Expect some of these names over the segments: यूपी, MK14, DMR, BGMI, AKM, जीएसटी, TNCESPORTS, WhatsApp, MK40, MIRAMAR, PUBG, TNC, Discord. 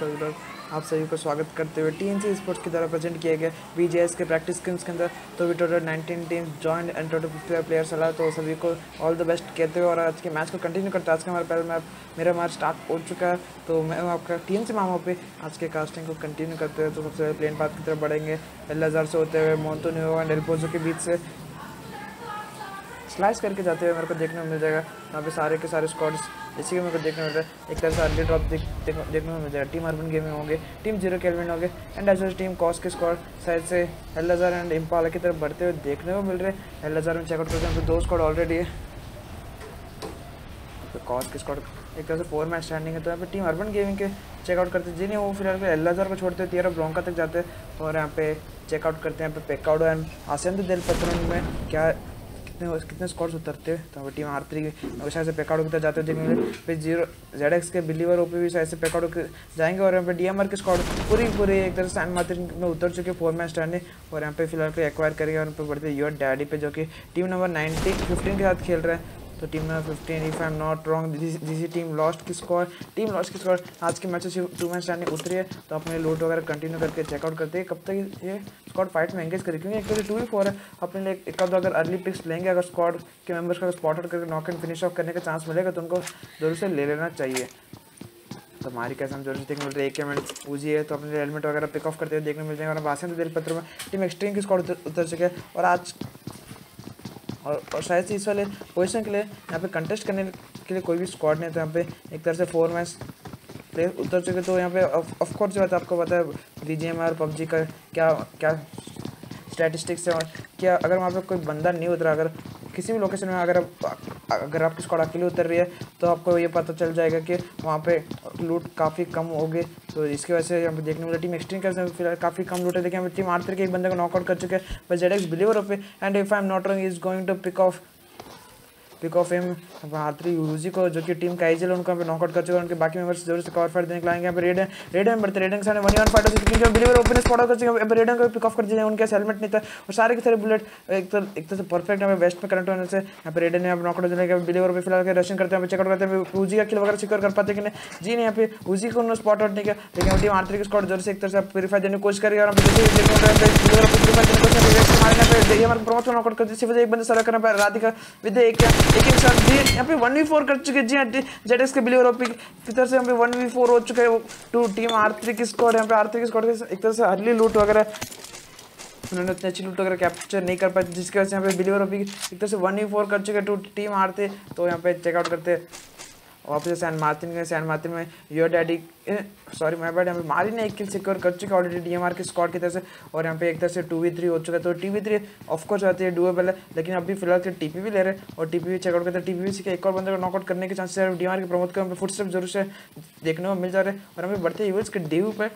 का वीडियो आप सभी को स्वागत करते हुए टीएनसी स्पोर्ट्स की द्वारा प्रेजेंट किए गए बीजीएस के प्रैक्टिस गेम्स के अंदर तो भी total 19 team joined and total 50 players चला। तो सभी को ऑल द बेस्ट कहते हुए और आज के मैच को कंटिन्यू करते हैं। आज का हमारा पहला मैच मिरामार स्टार्ट हो चुका है। तो मैं आपका टीएनसी मामा पे आज के कास्टिंग को कंटिन्यू करते हुए तो सबसे पहले प्लेन पाथ की तरफ बढ़ेंगे। एल्लाजार से होते हुए मोंतोनियो एंड एल्पोजो के बीच से स्लाइस करके जाते हुए मेरे को देखने को मिल जाएगा। यहाँ पे सारे के सारे स्क्वाड्स इसी के मेरे को देखने मिल रहा है। एक तरह से अर्ली ड्रॉप देखने को मिल जाएगा। टीम अर्बन गेमिंग होंगे, टीम जीरो केल्विन होंगे एंड एज वेल टीम कॉस के स्क्वाड साइड से एल्लाजार एंड इम्पाला की तरफ बढ़ते हुए देखने को मिल रहे हैं। एल्लाजार में चेकआउट करते हैं तो दो स्क्वाड ऑलरेडी है। तो कॉस के स्क्वाड एक तरह से 4 मैच स्टैंडिंग है। तो यहाँ पे टीम अर्बन गेमिंग के चेकआउट करते जिन्हें वो फिलहाल एल्लाजार को छोड़ते हुए तियारा ब्रोंका तक जाते हैं और यहाँ पे चेकआउट करते हैं। यहाँ पे पेकाउडो एंड आसेंद दिल पत्रन में क्या कितने स्कॉर्स उतरते हैं। तो टीम आर3 शायद से पेकाडो की तरफ जाते हुए देखने मिले। फिर जीरो ZX के बिलीवर ओपी भी शायद से पेकाडो के जाएंगे और यहाँ पे DMR के स्कॉर्ड पूरी एक तरह से सैन मार्टिन में उतर चुके 4 मैच स्टैंड और यहाँ पे फिलहाल को एक्वायर करेंगे। और उन पर बढ़ते योर डैडी पे जो कि टीम नंबर 15 के साथ खेल रहे हैं। तो team number 15 if I am not wrong जिस टीम लॉस्ट की स्कोर आज के मैच से 2 मैच स्टैंड उतरी है। तो अपने लूट वगैरह कंटिन्यू करके चेकआउट करते हैं कब तक ये स्क्वाड फाइट में एंगेज करें, क्योंकि एक तरह से 2v4 है। अपने लिए एक आध अगर अर्ली पिक्स लेंगे अगर स्क्वाड के मेंबर्स का स्पॉट आउट करके नॉक एंड फिनिश ऑफ करने का चांस मिलेगा तो उनको जरूर से ले लेना चाहिए। तो हमारी कैसे हम जरूर देखने मिल रही है एक हेलमेट पूजी है। तो अपने हेलमेट वगैरह पिक ऑफ करते हुए देखने मिल जाएंगे और वासन दिल पत्र में टीम एक्सट्रीम की स्क्वाड उतर चुके हैं और आज और शायद से इस वाले पोजीशन के लिए यहाँ पे कंटेस्ट करने के लिए कोई भी स्क्वाड नहीं। तो यहाँ पे एक तरह से 4 मैच प्लेयर उतर चुके। तो यहाँ पे ऑफकोर्स जो है आपको पता है BGMI PUBG का क्या स्टैटिस्टिक्स है और क्या अगर वहाँ पे कोई बंदा नहीं उतरा अगर किसी भी लोकेशन में अगर आपकी स्क्वाड अकेले उतर रही है तो आपको ये पता चल जाएगा कि वहाँ पे लूट काफ़ी कम होगी। तो इसकी वजह से यहाँ पे देखने वाला टीम एक्सट्रीम कैसे फिलहाल काफ़ी कम लूट है। देखिए टीम आर3 के एक बंदे को नॉकआउट कर चुके हैं बस ZX बिलीवर पे and if I am not wrong is going to pick off M आर3 यूजी को जो कि टीम का एजल उनको यहाँ पे नॉकआउट कर चुके हैं। उनके बाकी मेंबर्स जरूर से कवर फायर देने के लाएंगे। यहाँ पे रेड एम बढ़ते रेड एंड सामने 1v1 फाइट होती है। बिलीवर ओपन स्पॉट कर चुके हैं रेड एंड को पिक ऑफ कर दिया। उनके हेलमेट नहीं था और सारे के सारे बुलेट एक तरह से परफेक्ट यहाँ पे वेस्ट में कनेक्ट होने से यहाँ पे रेड एंड नॉकआउट देने के बिलीवर पे फिलहाल रशिंग करते हैं। चेकआउट करते हैं यूजी का किल वगैरह सिक्योर कर पाते कि नहीं जी ने यहाँ पे यूजी को उन्होंने स्पॉट आउट नहीं किया। लेकिन टीम आर3 की स्क्वाड जरूर से एक तरह से प्योरीफाई देने की कोशिश करेगी और एक बंदा सर्व करना पड़ा राधिका विद एक जी यहाँ पे 1v4 कर चुके जी ZX के बिलीवर ओपी की तरफ से यहाँ पे 1v4 हो चुके हैं टू टीम आर3 की स्क्वाड। यहाँ पे आर3 की स्क्वाड एक तरह से अर्ली लूट वगैरह उन्होंने उतनी अच्छी लूट वगैरह कैप्चर नहीं कर पाई जिसकी वजह से यहाँ पे बिलीवर ओपी एक तरह से 1v4 कर चुके टू टीम आर3। तो यहाँ पे चेकआउट करते हैं वापस सैन मार्टिन में your daddy sorry my bad यहाँ पे मारी ने एक किल सिक्योर कर चुके ऑलरेडी DMR के स्क्वाड की तरफ से और यहाँ पे एक तरह से 2v3 हो चुका है। तो 2v3 ऑफकोर्स रहती है डुएबल है लेकिन अभी फिलहाल के टीपी भी ले रहे हैं और टीपी भी चेकआउट करते हैं। टीपी से एक और बंदे को नॉकआउट करने के चांसेस है DMR के प्रमोद को। यहाँ पे फुटस्टेप जरूर से देखने को मिल जा रहे हैं और हमें बढ़ते यूज के ड्यू पे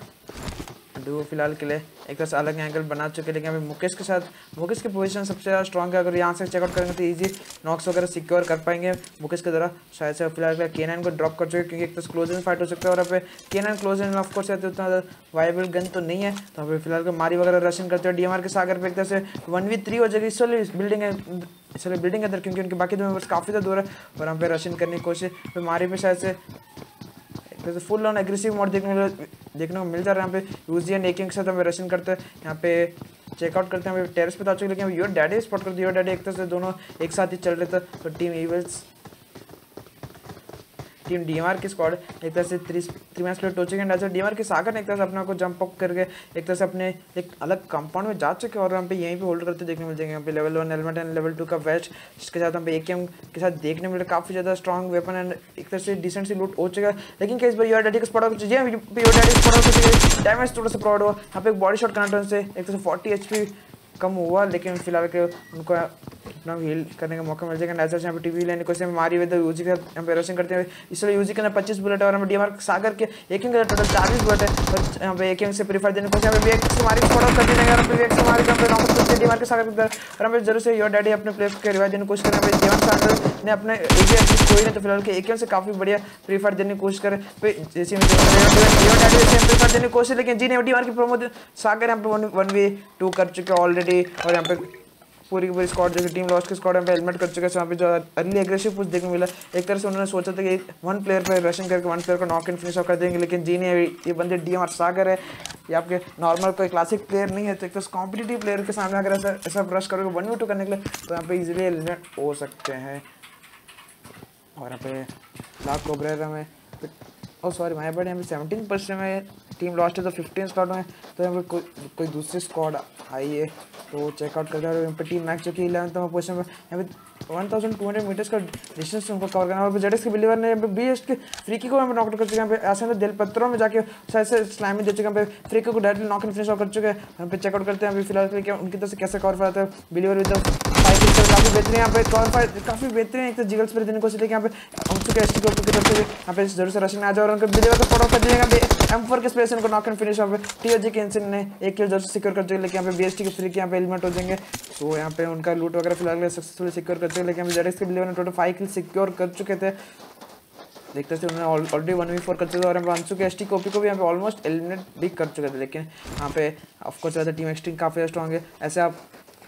डू फिलहाल के लिए एक तरह से अलग एंगल बना चुके हैं। लेकिन अभी मुकेश की पोजीशन सबसे ज़्यादा स्ट्रॉन्ग है। अगर यहाँ से चेकआउट करेंगे तो इजी नॉक्स वगैरह सिक्योर कर पाएंगे मुकेश के द्वारा। शायद से फिलहाल के K9 को ड्रॉप कर चुके क्योंकि एक तरह से क्लोज इन फाइट हो सकता है और अब K9 क्लोज इन ऑफकोर्स रहते उतना वायबल गन तो नहीं है। तो अभी फिलहाल मारी वगैरह रशिंग करते हैं DMR के सागर पर एक तरह से 1v3 हो जाएगी। इसलिए बिल्डिंग अंदर क्योंकि उनके बाकी दो मेंबर्स काफ़ी ज़्यादा दूर है और हम पे रशिंग करने की कोशिश फिर मारी पे शायद से जैसे फुल ऑन एग्रेसिव मोड देखने को मिल जा रहा है। यहाँ पे यूजी एंड एकिंग के साथ हमें रशिंग करते हैं। यहाँ पे चेकआउट करते हैं हमें टेरेस पे आ चुके लेकिन योर डैडी स्पॉट करते योर डैडी एक तरह से दोनों एक साथ ही चल रहे थे। तो टीम DMR की स्क्वाड एक तरह से 3 मैच प्लेट हो चुके हैं। DMR के सागर ने एक तरह से अपना को जंप अप करके एक तरह से अपने एक अलग कंपाउंड में जा चुके और हम पे यहीं पे होल्ड करते देखने मिल जाएंगे। यहाँ पे लेवल 1 हेलमेट एंड लेवल 2 का वेस्ट जिसके साथ हम पे AKM के साथ देखने मिल रहा है काफ़ी ज़्यादा स्ट्रॉन्ग वेपन एंड एक तरह से डिसेंट सी लूट हो चुका है। लेकिन क्या इस बार योर डैडी का स्पॉट चाहिए डैमेज थोड़ा सा प्रोवाइड हुआ। यहाँ पे एक बॉडी शॉट कनेक्ट से एक तरह से 40 HP कम हुआ लेकिन फिलहाल के उनको अपना हील करने का मौका मिल जाएगा। ऐसा यहाँ पे टीवी लेने को मारी हुई तो यूजी के साथ एम्बेरसिंग करते हैं। इसलिए यूजी के अंदर 25 बुलेट है और हमें DMR सागर के AKM के टोटल 40 बुलेट है और यहाँ पे AKM से प्रीफायर देने को DMR के सागर के अंदर और हमें जरूर से योर डैडी अपने प्लेयर्स के रिवाइव देने की कोशिश करें। DMR सागर ने अपने कोई नहीं तो फिलहाल के AKM से काफ़ी बढ़िया प्रीफायर देने की कोशिश करें जैसे प्रीफायर देने की कोशिश लेकिन जी ने DMR की प्रमोद सागर यहाँ पे 1v2 कर चुके ऑलरेडी और यहाँ पे पूरी पूरी स्क्वाड देखिए टीम लॉस की स्क्वाड यहाँ पे हेलमेट कर चुके हैं। यहाँ पे जो अर्ली एग्रेसिव पुश देखने मिला, एक तरह से उन्होंने सोचा था कि वन प्लेयर पर रशिंग करके वन प्लेयर को नॉक इन फिनिश ऑफ कर देंगे, लेकिन जी नहीं। ये बंदे DMR सागर है, ये आपके नॉर्मल कोई क्लासिक प्लेयर नहीं है, तो एक तरह से कॉम्पिटिटिव प्लेयर के सामने अगर ऐसा ऐसा ब्रश करोगे 1v2 करने के लिए तो यहाँ पे इजीली हेलमेट हो सकते हैं। और यहाँ पे लाख कोबरेरा में और सॉरी माय बैड, यहाँ पे 17% में टीम लॉस्ट है तो 15 स्क्वाड में, तो यहाँ पे कोई दूसरी स्क्वाड आई है तो चेकआउट करके यहाँ पे टीम मैच चुकी 11th पोजिशन में। यहाँ पे 1200 मीटर्स का डिस्टेंस उनको कवर करना है। और जेडेस के बिलीवर ने यहाँ पे BH के फ्री की को यहाँ पे नॉक कर चुके हैं। यहाँ पे आसान दिल पत्थरों में जाके शायद से स्लाइम दे चुके हैं। यहाँ पे फ्री को डायरेक्टली नॉक इन फिनिश ऑफ कर चुके हैं। यहाँ पे चेकआउट करते हैं अभी फिलहाल उनकी तरफ से कैसे कवर कराते हैं। बिलीवर विद काफ़ी बेहतरीन यहाँ पे कॉल फाइट काफ़ी बेहतरीन एक तो जिगल्स पर देने की कोशिश, लेकिन यहाँ पे हम चुके एसटी की तरफ से यहाँ पे जरूर से रशिंग आ जाए और उनको बिलीवर को फोटो कर दिए। यहाँ पे M4 के स्पेस उनको नॉक एंड फिनिश यहाँ पे TOG के इंसिन ने एक किल जरूर से सिक्योर कर दिया, लेकिन यहाँ पे BST के फ्री के यहाँ पे हेलमेट हो जाएंगे तो यहाँ पे उनका लूट वगैरह फिलहाल सक्सेसफुल सिक्योर करते हैं। लेकिन ZX के बिलीवर ने टोटल 5 किल सिक्योर कर चुके थे, देखते थे उन्होंने ऑलरेडी 1v4 कर चुके थे और हम वांसू के ST कॉपी को भी यहाँ पे ऑलमोस्ट एलिमिनेट भी कर चुके थे। लेकिन यहाँ पे ऑफकोर्स ज़्यादा टीम एक्सट्रीम काफ़ी स्ट्रॉन्ग है, ऐसे आप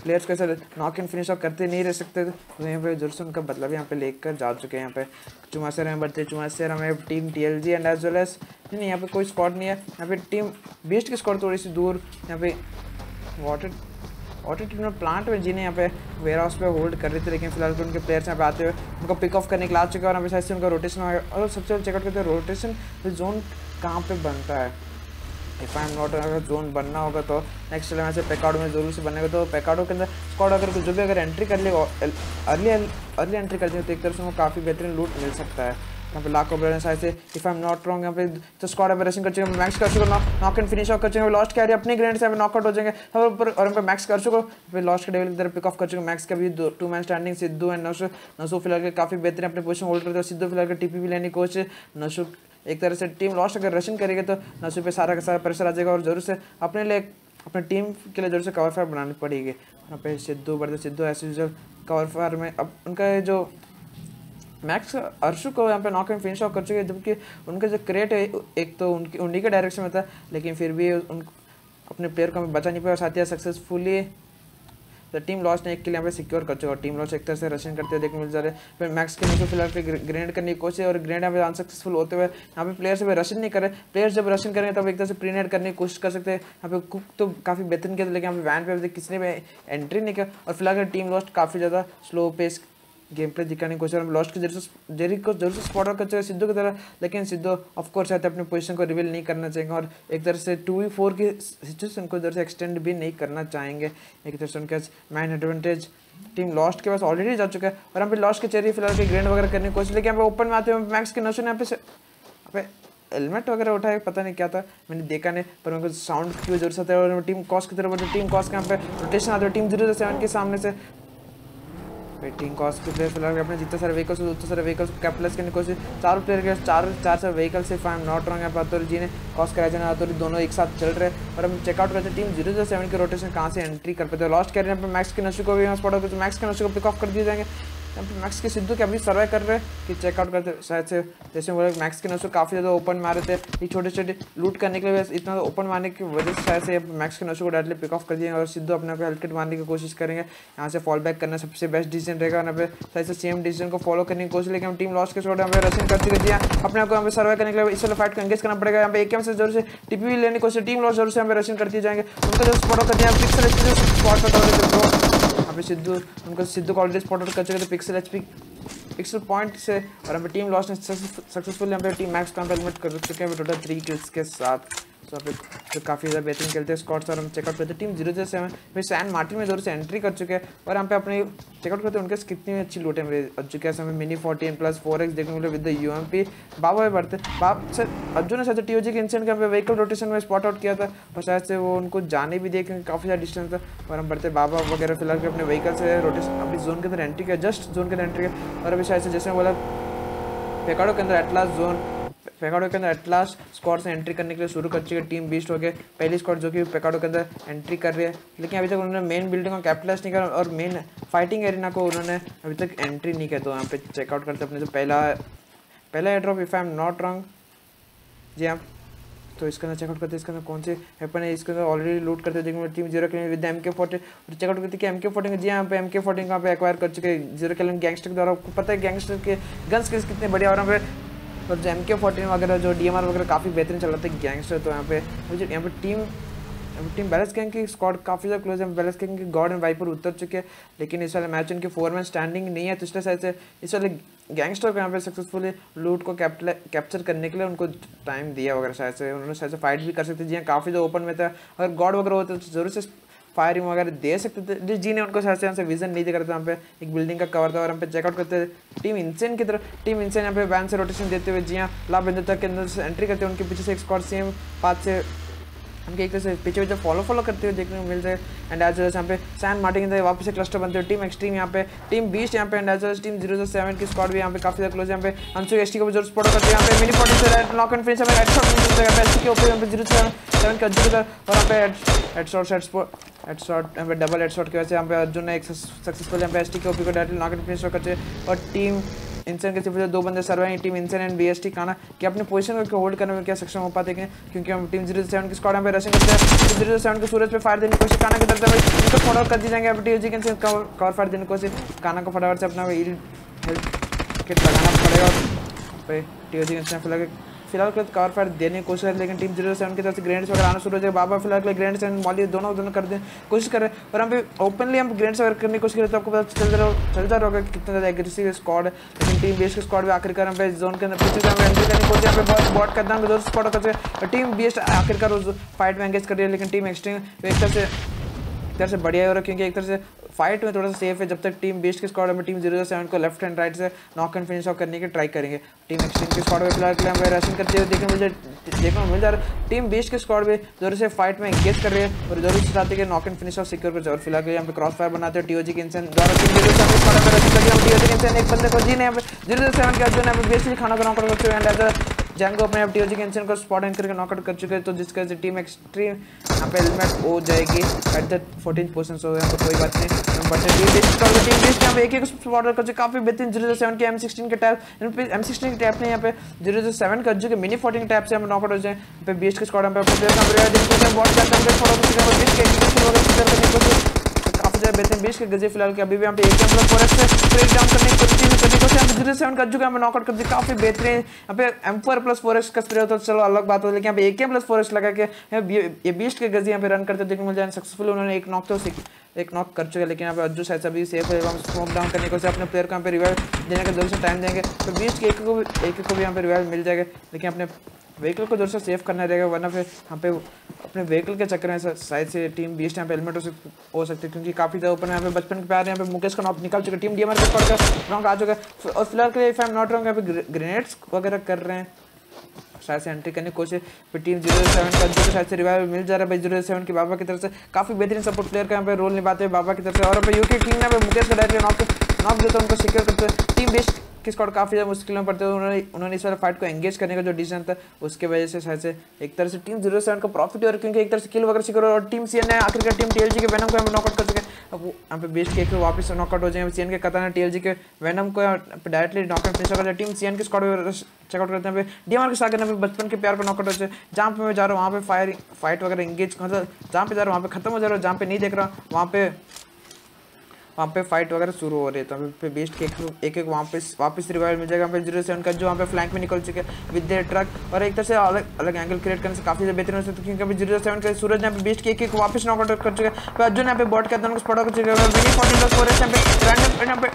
प्लेयर्स कैसे नॉक इन फिनिश ऑफ करते नहीं रह सकते, तो यहाँ पे जरूर से उनका बदला भी यहाँ पे लेकर जा चुके हैं। यहाँ पे 74 में बढ़ते 74 में team TLG and as well as नहीं यहाँ पे कोई स्क्वाड नहीं है। यहाँ पे टीम बेस्ट की स्क्वाड थोड़ी सी दूर यहाँ पे वाटर ट्रीटमेंट प्लांट में जिन्हें यहाँ पे वेयर हाउस पर होल्ड कर रहे थे, लेकिन फिलहाल उनके प्लेयर्स यहाँ पे आते हुए उनको पिक ऑफ करने के लिए आ चुके हैं। और यहाँ पे शायद से उनका रोटेशन और सबसे पहले चेकआउट करते हैं रोटेशन जोन कहाँ पर बनता है। इफ आई एम नॉट अगर जोन बनना होगा तो नेक्स्ट लेवल से पेकाडो में जरूर से बनेगा, तो पेकाडो के अंदर स्क्वाड अगर कुछ भी अगर एंट्री कर ले अर्ली एंट्री कर दे तो एक तरह से उनको काफ़ी बेहतरीन लूट मिल सकता है। यहाँ पे लाखों ब्रेड साइड से if I am not wrong यहाँ पे तो स्क्वाड अब रशिंग कर चुके हैं। मैक्स कर चुके नॉक एंड फिनिश ऑफ कर चुके लॉस्ट कैरी अपने ग्रेड से नॉकआउट हो जाएंगे और ऊपर और पे मैक्स कर चुके लॉस्ट के डेवल की तरफ पिक ऑफ कर चुके। मैक्स का भी 2 मैन स्टैंडिंग सिद्धू एंड नशु फिलहाल के काफ़ी बेहतरीन अपने पोजिशन होल्ड करते हैं। सिद्धू फिलहाल के TP भी लेने की कोशिश, नशु एक तरह से टीम लॉस्ट अगर रशिंग करेगी तो नशु पे सारा का सारा प्रेशर आ जाएगा और जरूर से अपने लिए अपने टीम के लिए जरूर से कवर फायर बनानी पड़ेगी। वहाँ पे सिद्धू बढ़ते Sidhu as usual cover fire में अब उनका जो मैक्स अर्शु को यहाँ पे नॉक एंड फिनिश ऑफ कर चुके हैं, जबकि उनका जो क्रेट है एक तो उनकी उन्हीं के डायरेक्शन में था, लेकिन फिर भी उन अपने प्लेयर को बचा नहीं पाया और साथ ही सक्सेसफुली तो टीम लॉस ने एक किल यहाँ पे सिक्योर कर चुका। टीम लॉस एक तरह से रशिंग करते हुए देखने मिल जा रहे हैं। फिर मैक्स के नीचे फिलहाल पे ग्रेनेड करने की कोशिश और ग्रेनेड यहाँ पे अनसक्सेसफुल होते हुए यहाँ पे प्लेयर्स भी रशिंग नहीं करे। प्लेयर्स जब रशिंग करेंगे तब एक तरह से प्रीनेड करने की कोशिश कर सकते हैं। यहाँ पे कुक तो काफ़ी बेहतरीन किया, लेकिन यहाँ पे वैन पे किसी ने एंट्री नहीं किया और फिलहाल टीम लॉस काफ़ी ज़्यादा स्लो पेस गेम प्ले दिखाने की कोशिश। हम लॉस्ट के जेरी को जरूर से स्पॉट आउट कर चुके सिद्धू की तरह, लेकिन सिद्धू ऑफकोर्स चाहते अपनी पोजीशन को रिवील नहीं करना चाहेंगे और एक तरह से 2v4 की सिचुएशन को जरूर से एक्सटेंड भी नहीं करना चाहेंगे। एक तरह से उनके मैन एडवांटेज टीम लॉस्ट के पास ऑलरेडी जा चुका है और हम पे लॉस्ट के चेरी फिलहाल के ग्रेंड वगैरह करने की कोशिश, लेकिन यहाँ पे ओपन में आते हुए मैक्स के नशो ने यहाँ पे हेलमेट वगैरह उठाए, पता नहीं क्या था मैंने देखा नहीं, पर उनको साउंड क्यों जरूर आता है। और टीम कॉस्ट की तरफ टीम कॉस्ट के यहाँ पे रोटेशन आता है टीम 0-7 के सामने से टीम कॉस्ट के प्लेयर फिलहाल अपने जितने सारे व्हीकल्स उतने सारे व्हीकल्स कैप्टलाइज करने की कोशिश। चारों प्लेयर के चार vehicles if I am not wrong यहाँ पर आतोरी जी ने कॉस्ट कराया जाना आतोरी दोनों एक साथ चल रहे हैं और हम चेकआउट करते हैं टीम 0-7 के रोटेशन कहाँ से एंट्री कर पाते हैं। लॉस्ट कैरी यहाँ पर मैक्स के नशे को भी यहाँ स्पॉट होते तो मैक्स के नशे को पिक ऑफ कर दिए जाएंगे। यहाँ पर मैक्स के सिद्धू के अभी सर्वाइव कर रहे हैं कि चेकआउट करते शायद से जैसे बोला मैक्स के नशे काफ़ी ज़्यादा ओपन मारे थे, ये छोटे छोटे लूट करने के लिए इतना ओपन मारने की वजह से शायद से मैक्स के नशे को डायरेक्टली पिक ऑफ कर दिए और सिद्धू अपने को हेल्पकिट मारने की कोशिश करेंगे। यहाँ से फॉल बैक करना सबसे बेस्ट डिसीजन रहेगा। यहाँ पे शायद से सेम डिसीजन को फॉलो करने की कोशिश, लेकिन हम टीम लॉस के छोटे यहाँ पे रशिंग करती रहती है अपने आपको यहाँ पे सर्वाइव करने के लिए इस वाले फाइट को एंगेज करना पड़ेगा। यहाँ पे एक से जरूर से TP भी लेने की कोशिश टीम लॉस जरूर से यहाँ पे रशिंग करती जाएंगे। उनको जो स्पॉट करते हैं पिक्सल उनको सिद्धू को ऑलरेडी स्पॉट आउट कर चुके थे पिक्सल HP पिक्सल पॉइंट से और हमें टीम लॉस ने सक्सेसफुल यहाँ पे टीम मैक्स को हेलमेट कर चुके हैं टोटल 3 किल्स के साथ। तो यहाँ पे काफ़ी ज़्यादा बेहतरीन खेलते हैं स्कॉट्स और हम चेकआउट करते हैं टीम 0-7 फिर सैन मार्टिन में जोर से एंट्री कर चुके हैं और यहाँ पे अपने चेकआउट करते हैं उनके कितनी अच्छी लूटें मिल चुके हैं। हमें मिनी 14+4x देखने को मिले विद द UMP। बाबा बढ़ते बाप सर अर्जुन ने शायद TOG के इंसिडेंट के यहाँ पे व्हीकल रोटेशन में स्पॉट आउट किया था और शायद से वो उनको जाने भी दिया क्योंकि काफ़ी ज़्यादा डिस्टेंस था। और हम बढ़ते बाबा वगैरह फिलहाल के अपने व्हीकल से रोटेशन अपनी जोन के अंदर एंट्री किया जस्ट जोन के अंदर एंट्री किया और अभी शायद से जैसे बोला पेकाडो के अंदर एटलास स्क्वाड से एंट्री करने के लिए शुरू कर चुकी है टीम बीस्ट हो गए पहली स्क्वाड जो कि पेकाडो के अंदर एंट्री कर रही है, लेकिन अभी तक उन्होंने मेन बिल्डिंग को कैपिटलाइज नहीं करा और मेन फाइटिंग एरिना को उन्होंने अभी तक एंट्री नहीं किया। तो यहाँ पे चेकआउट करते अपने से पहला air drop if I am not wrong जी हाँ तो इसके अंदर चेकआउट करते हैं इसके अंदर कौन से वेपन है। इसके अंदर ऑलरेडी लूट करते देखिए मेरी टीम जीरो के विद MK40 चेकआउट करते कि MK40 जी यहाँ पे MK40 यहाँ पे एक्वायर कर चुके हैं जीरो के गैंगस्टर के द्वारा। आपको पता है गैंगस्टर के गन स्किल्स कितने बढ़िया और यहाँ पे और जो MK40 वगैरह जो DMR वगैरह काफ़ी बेहतरीन चल रहा था गैंगस्टर। तो यहाँ पे टीम बैलेंस गैंग की स्क्वाड काफ़ी ज़्यादा क्लोज है। बैलेंस गैंग के गॉड एंड वाइपर उतर चुके हैं लेकिन इस वाले मैच उनकी 4 मैन स्टैंडिंग नहीं है तो इसलिए शायद से इस वाले गैंगस्टर को यहाँ पे सक्सेसफुली लूट को कैप्चर करने के लिए उनको टाइम दिया वगैरह शायद से उन्होंने शायद से फाइट भी कर सकते जी हाँ काफ़ी जो ओपन में था। अगर गॉड वगैरह होते तो जरूर से फायरिंग वगैरह दे सकते थे जिस जी ने उनको शायद से यहाँ से विजन नहीं दे करता। यहाँ पे एक बिल्डिंग का कवर था और यहाँ पे चेकआउट करते थे टीम इंसेन की तरफ। टीम इंसेन यहाँ पे बैन से रोटेशन देते हुए जी हाँ लाभेंद्र तक के अंदर से एंट्री करते हैं। उनके पीछे से एक स्क्वाड सेम पाथ से उनके एक तरह से पीछे पीछे फॉलो करते हुए देखने को मिल जाए। एंड एज वेल यहाँ पे सैन मार्टिन के वापस से क्लस्टर बनते हुए टीम एक्सट्रीम यहाँ पे टीम 20 यहाँ पे एंड एज वेल टीम 007 की स्क्वाड भी यहाँ पे काफी ज्यादा क्लोज है। यहाँ पे अंशु एसटी को जरूर स्पॉट करते हैं। यहाँ पे मिनी पॉट से नॉक एंड फिनिश हमें हेडशॉट मिल जाएगा पे एसटी के ऊपर यहाँ पे 007 का अंशु का और यहाँ पे हेडशॉट यहाँ पे डबल हेडशॉट की वजह से यहाँ पे अर्जुन ने एक सक्सेसफुल यहाँ पे एसटी के ओपी को डायरेक्टली नॉक एंड फिनिश करते हैं। और टीम इंसेन के सिर्फ 2 बंदे survive team insane and BST काना कि अपने पोजीशन को होल्ड करने में क्या सक्षम हो पाते हैं क्योंकि हम टीम 007 की स्क्वाड यहाँ पे रशिंग करते हैं। 007 के सूरज पे फायर देने की कोशिश काना की तरफ से भाई उनको फोड़ आउट कर दी जाएंगे। टीम जी कैसे कवर फायर देने की कोशिश काना को फटाफट से अपना किट लगाना पड़ेगा और टीम जी कैसे फिलहाल के कवर फायर देने की कोशिश है लेकिन टीम 007 की तरफ से ग्रेनेड्स वगैरह आना शुरू हो जाए। बाबा फिलहाल के ग्रेनेड्स एंड मॉली दोनों कर दें कोशिश कर रहे हैं और हम पे ओपनली हम ग्रेनेड्स वगैरह करने की कोशिश करें तो आपको पता चलता होगा कि कितना ज़्यादा एग्रेसिव स्क्वाड है। लेकिन टीम 20 के स्क्वाड भी आखिरकार हम पे जोन के अंदर पीछे हम एंट्री करने की कोशिश यहाँ पे बहुत बॉट करता है जोर स्पॉट करते हैं। टीम 20 आखिरकार उस फाइट में एंगेज कर रही है लेकिन टीम एक्सट्रीम एक तरह से बढ़िया हो रहा है क्योंकि एक तरह से फाइट में थोड़ा सा सेफ है जब तक टीम 20 के स्क्वाड में टीम 007 को लेफ्ट एंड राइट से नॉक एंड फिनिश ऑफ करने की ट्राई करेंगे। टीम एक्सट्रीम के स्क्वाड में फिलहाल के लिए हमें रशिंग करते हुए देखने को मिल जा रहा है। टीम 20 के स्क्वाड में जोर से फाइट में एंगेज कर रहे हैं और जरूर से चाहते हैं कि knock and finish off secure कर जाए। और फिलहाल के लिए हम क्रॉस फायर बनाते हैं TOG के इंसान द्वारा एक बंदे को जी ने 007 के अर्जुन ने बेसिकली खाना ग्राउंड कर सकते हैं जैंगो अपने आप TOG के इंसान को स्पॉट एंड करके नॉकआउट कर चुके हैं। तो जिसके वजह से टीम एक्सट्रीम यहाँ पे हेलमेट हो जाएगी एट द 14 पोजिशन हो गया तो कोई बात नहीं टीम एक स्पॉट कर काफी बेहतरीन 007 के M16 के टैप ने यहाँ पे 007 कर चुके मिनी 14 के टैप से हम नॉकआउट हो जाए। यहाँ पे 20 के स्क्वाड काफी ज़्यादा बेहतरीन 20 के गजे फिलहाल के अभी भी यहाँ पे नॉकआउट कर दी काफी बेहतरीन यहाँ पे M4+4X का स्प्रे होता है चलो अलग बात हो लेकिन यहाँ पे AK+4X लगा के ये 20 के गजे यहाँ पे रन करते देखने को मिल जाए। सक्सेसफुल उन्होंने एक नॉक कर चुके लेकिन यहाँ पे अर्जुन शायद अभी सेफ है। हम स्मोक डाउन करने को अपने प्लेयर को यहाँ पे रिवाइव देने का जरूर से टाइम देंगे तो 20 के एक को भी यहाँ पे रिवाइव मिल जाएगा लेकिन अपने व्हीकल को जरूर से सेफ करना रहेगा वरना फिर यहाँ पे अपने व्हीकल के चक्कर में शायद से टीम 20 यहाँ पे हेलमेट हो सकते हैं क्योंकि काफ़ी ज़्यादा ओपन है। यहाँ पे बचपन के प्यार यहाँ पे मुकेश का नॉक निकल चुका टीम DMR का स्क्वाड का नॉक आ चुका है और फिलहाल के लिए if I am not wrong यहाँ पे ग्रेनेड्स वगैरह कर रहे हैं शायद से एंट्री करने की कोशिश फिर टीम 007 का जो शायद से रिवाइव मिल जा रहा है भाई 007 की बाबा की तरफ से काफ़ी बेहतरीन सपोर्ट प्लेयर का यहाँ पे रोल निभाते हैं बाबा की तरफ से और यहाँ पे यूके टीम ने मुकेश का डायरेक्टली नॉक देते उनको सिक्योर करते हैं। टीम 20 के स्क्वाड काफ़ी ज़्यादा मुश्किल में पड़ते हैं उन्होंने इस वाले फाइट को एंगेज करने का जो डिसीजन था उसके वजह से शायद से एक तरह से टीम 007 को प्रॉफिट हो रहा है क्योंकि एक तरह से किल वगैरह सिक्योर और टीम CN ने आखिरकार टीम TLG के वेनम को हम नॉकआउट कर चुके हैं। अब यहाँ पे 20 के वापस नॉकआउट हो जाएंगे CN के कताना TLG के वेनम को डायरेक्टली नॉकआउट फिनिश करते हैं। टीम CN के स्क्वाड चेकआउट करते हैं DMR के साथ बचपन के प्यार को नॉकआउट हो जाए जहाँ पे मैं जा रहा हूँ वहाँ पे फाइट वगैरह एंगेज मतलब जहाँ पे जा रहा हूँ वहाँ पे खत्म हो जा रहा है जहाँ पे नहीं देख रहा वहाँ पे फाइट वगैरह शुरू हो रही है। तो वहाँ पे बेस्ट के एक वापस रिवाइव मिल जाएगा। वहाँ पे 007 का जो वहाँ पे फ्लैंक में निकल चुके हैं विद द ट्रक और एक तरह से अलग एंगल क्रिएट करने से काफी ज़्यादा बेहतर हो सकता है क्योंकि 007 का सूरज यहाँ पे बेस्ट के एक वापस नॉकआउट कर चुके हैं। अर्जुन यहाँ पे बॉट करता है उनको स्पॉट कर चुके हैं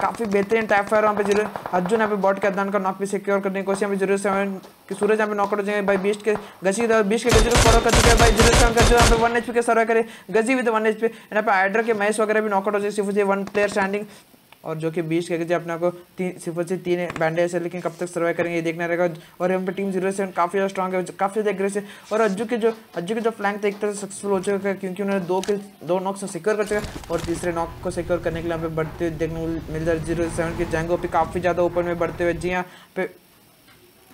काफ़ी बेहतरीन टाइप फायर वहाँ पे अर्जुन यहाँ पे बॉट के अदान का नॉक भी सिक्योर करने की कोशिश यहाँ पे 007 के सूरज यहाँ पे नॉकआउट हो जाएंगे भाई 20 के गजी को फॉलो कर चुके हैं भाई 007 का जो यहाँ पे 1 HP के सर्वाइव करे गजी विद 1 HP यहाँ पे आइडर के मैच वगैरह भी नॉकआउट हो जाएंगे सिर्फ 1 प्लेयर स्टैंडिंग और जो कि 20 के गजे अपने आपको सिर्फ 3 बैंडेज है लेकिन कब तक सर्वाइव करेंगे ये देखना रहेगा। और यहाँ पे टीम 007 काफ़ी ज़्यादा स्ट्रॉन्ग है काफ़ी ज़्यादा एग्रेसिव और अज्जू के जो फ्लैंक था एक तरह से सक्सेसफुल हो चुका है क्योंकि उन्होंने 2 नॉक से सिक्योर कर चुका है और तीसरे नॉक को सिक्योर करने के लिए यहाँ पे बढ़ते हुए देखने को मिल जाए 007 के जैंगो पे काफ़ी ज़्यादा ओपन में बढ़ते हुए जी यहाँ पे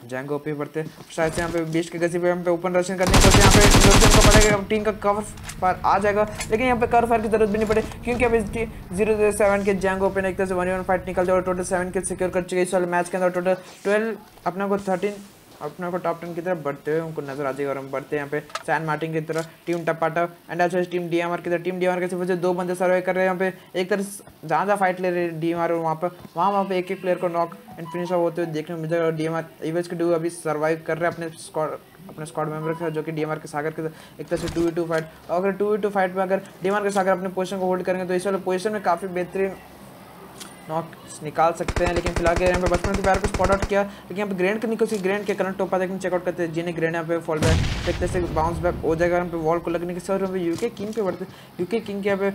जैंगो पे बढ़ते शायद से यहाँ पे 20 के गजे पे यहाँ पे ओपन रशिंग करने को यहाँ पे पड़ेगा टीम का कवर फायर आ जाएगा लेकिन यहाँ पे कवर फायर की जरूरत भी नहीं पड़े क्योंकि अब 007 के जैंगो पे एक तरह से 1v1 फाइट निकल जाए और टोटल 7 किल सिक्योर कर चुके इस वाले मैच के अंदर। टोटल 12 अपने को 13 अपने को टॉप 10 की तरफ बढ़ते हुए उनको नजर आ जाएगा। और हम बढ़ते हैं यहाँ पे सैन मार्टिन की तरफ, टीम टपाटप एंड अच्छा टीम डीएमआर की तरफ। टीम डीएमआर के सिर्फ दो बंदे सर्वाइव कर रहे हैं यहाँ पे, एक तरह जहाँ जहाँ फाइट ले रहे हैं डीएमआर और वहाँ पे एक एक प्लेयर को नॉक एंड फिनिश ऑफ होते हुए देखने को मिल जाएगा। और डीएमआर इवेज के डू अभी सर्वाइव कर रहे हैं अपने स्क्वाड मेंबर के साथ, जो कि डीएमआर के सागर के साथ एक तरह से 2v2 फाइट। और अगर 2v2 फाइट में अगर डीएमआर के सागर अपने पोजीशन को होल्ड करेंगे तो इस वाले पोजीशन में काफ़ी बेहतरीन नॉक्स निकाल सकते हैं। लेकिन फिलहाल के यहाँ पे बचपन के प्यार को स्पॉट आउट किया, लेकिन यहाँ पे ग्रेंड करने की कोशिश, ग्रेंड के कारण टोपा देखने चेकआउट करते हैं। जिन्हें ग्रेंड यहाँ पे फॉल बैक देखते से बाउंस बैक हो जाएगा यहाँ पे वॉल को लगने के साथ। यहाँ पे यूके किंग पे बढ़ते, यूके किंग के यहाँ पे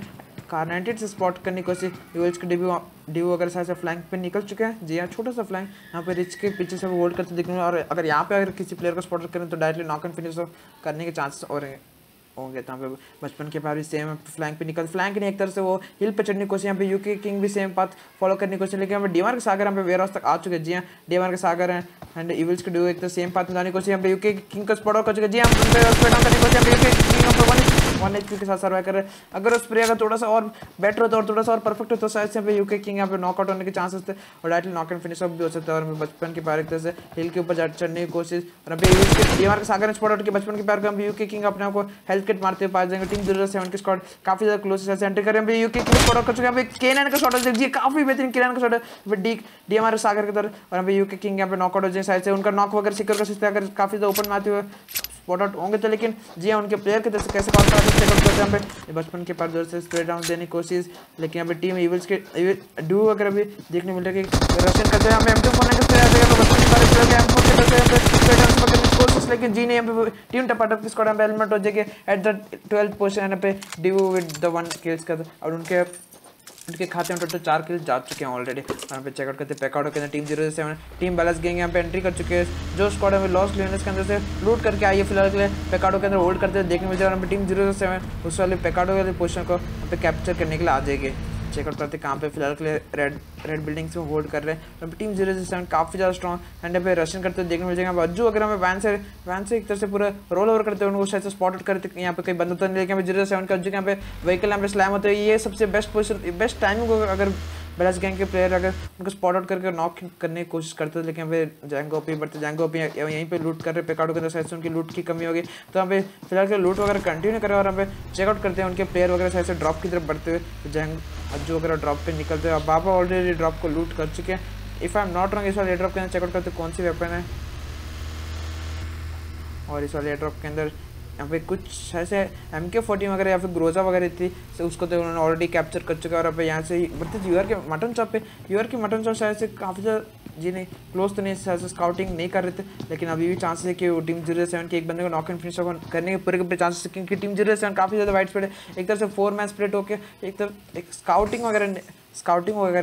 कारनाइटेड से स्पॉट करने की कोशिश। यूएच के डिब्यू अगर साथ फ्लैंक पे निकल चुके हैं, जी हाँ छोटा सा फ्लैंक यहाँ पे रिच के पीछे से वो होल्ड करते देखने। और अगर यहाँ पे अगर किसी प्लेयर को स्पॉट आउट करें तो डायरेक्टली नॉक एंड फिनिश करने के चांसेस हो रहे हैं होंगे। तो यहाँ पे बचपन के पास भी सेम फ्लैंक पे निकल, फ्लैंक नहीं एक तरह से वो हिल पे चढ़ने की कोशिश। यहाँ पे यूके किंग भी सेम पाथ फॉलो करने की कोशिश, लेकिन यहाँ पे डीएमआर के सागर यहाँ पे वेयरहाउस तक आ चुके हैं। जी हाँ डीएमआर के सागर हैं एंड इविल्स के डू एक तरह सेम पाथ में जाने की कोशिश। यहाँ पे यूके किंग को स्पॉट आउट कर चुके हैं। जी हम करने वन एच के साथ सर्वाइव कर रहे हैं। अगर उस प्लेयर का थोड़ा सा और बेटर होता और थोड़ा सा और परफेक्ट होता तो शायद यहाँ पे यूके किंग यहाँ पे नॉकआउट होने के चांसेस थे और directly knock and finish off भी हो सकता है। और बचपन के पार एक तरह से हिल के ऊपर चढ़ने की कोशिश, और अभी डीएमआर के सागर ने स्पॉट आउट किया। बचपन के पार को यूके किंग अपने आपको हेल्थ किट मारते हुए पा जाएंगे। टीम 0-7 के स्क्वाड काफी ज्यादा क्लोज से एंटर कर रहे हैं। यूके किंग स्पॉट आउट कर चुके हैं। K9 का शॉट है, देखिए काफी बेहतरीन K9 का शॉट है डीएमआर सागर की तरफ। और अभी यूके किंग यहाँ पे नॉकआउट हो जाए शायद से, उनका नॉक वगैरह सिक्योर कर सकते हैं अगर काफी ज्यादा ओपन में आते हुए स्पॉट आउट होंगे तो। लेकिन जी हाँ उनके प्लेयर के तरफ कैसे कॉल पे बचपन के पास जोर से स्प्रे डाउन देने की कोशिश, लेकिन अभी टीम इविल्स के डू अगर अभी देखने मिल रहा है कि रशियन करते हैं। हमें M2 फोन के स्प्रे आएगा तो बचपन के पास जो है M4 के तरफ से स्प्रे डाउन करने की कोशिश, लेकिन जी नहीं अभी टीम टपाटप की स्क्वाड में हेलमेट हो जाएगी एट द 12th पोजीशन पे डू विद द 1 किल्स का। और उनके खाते में टोटल 4 किल्स जा चुके हैं ऑलरेडी। यहाँ पे चेकआउट करते पैकआउट होकर टीम 0-7 टीम बैलेंस गैंग यहाँ पे एंट्री कर चुके हैं। जो स्क्वाड है लॉस लेनेस के अंदर से लूट करके आई है फिलहाल के लिए, पैकआउट के अंदर होल्ड करते देखने मिल जाएगा। यहाँ पे टीम 0-7 उस वाले पैकआउट वाले पोजीशन को यहाँ पे कैप्चर करने के लिए आ जाएगी। चेकआउट करते कहाँ पे फिलहाल के लिए रेड बिल्डिंग्स में होल्ड कर रहे हैं। और टीम 0-7 काफ़ी ज़्यादा स्ट्रॉन्ग एंड यहाँ पे रशियन करते देखने मिल जाएगा। अज्जू अगर हमें वैन से एक तरह से पूरा रोल ओवर करते हैं उनको शायद से स्पॉट आउट करते यहाँ पे कहीं बंदा तो नहीं, लेकिन 0-7 का अज्जू यहाँ पे व्हीकल यहाँ पे स्लैम होते हैं। ये सबसे बेस्ट पोजिशन बेस्ट टाइमिंग होगा अगर बैलेंस गैंग के प्लेयर अगर उनको स्पॉट आउट करके नॉक करने की कोशिश करते हैं। लेकिन यहाँ पे जैंगो पे बढ़ते, जैंगो पे यहीं पे लूट कर रहे पैकआउट के अंदर शायद से उनकी लूट की कमी होगी। तो यहाँ पे फिलहाल के लूट वगैरह कंटिन्यू करें और यहाँ पे चेकआउट करते हैं उनके प्लेयर वगैरह शायद से ड्रॉप की तरफ बढ़ते हुए। अज्जू वगैरह ड्रॉप पे निकलते हैं, बाबा ऑलरेडी ड्रॉप को लूट कर चुके हैं। If I am not wrong इस वाले एड्रॉप के अंदर चेकआउट करते कौन सी वेपन है, और इस वाले एड्रॉप के अंदर यहाँ पे कुछ ऐसे MK40 वगैरह या फिर ग्रोजा वगैरह थी से उसको तो उन्होंने ऑलरेडी कैप्चर कर चुका है। और अब यहाँ से बढ़ते यूआर के मटन चॉप शायद से काफ़ी ज़्यादा जी नहीं क्लोज तो नहीं, शायद स्काउटिंग नहीं कर रहे थे, लेकिन अभी भी चांसेस है कि टीम 0-7 के एक बंदे को नॉक एंड फिनिश करने के पूरे चांसेस है, क्योंकि टीम 0-7 काफ़ी ज़्यादा वाइड स्प्रेड है। एक तरफ से 4 मैन स्प्रेड होकर एक तरफ एक स्काउटिंग वगैरह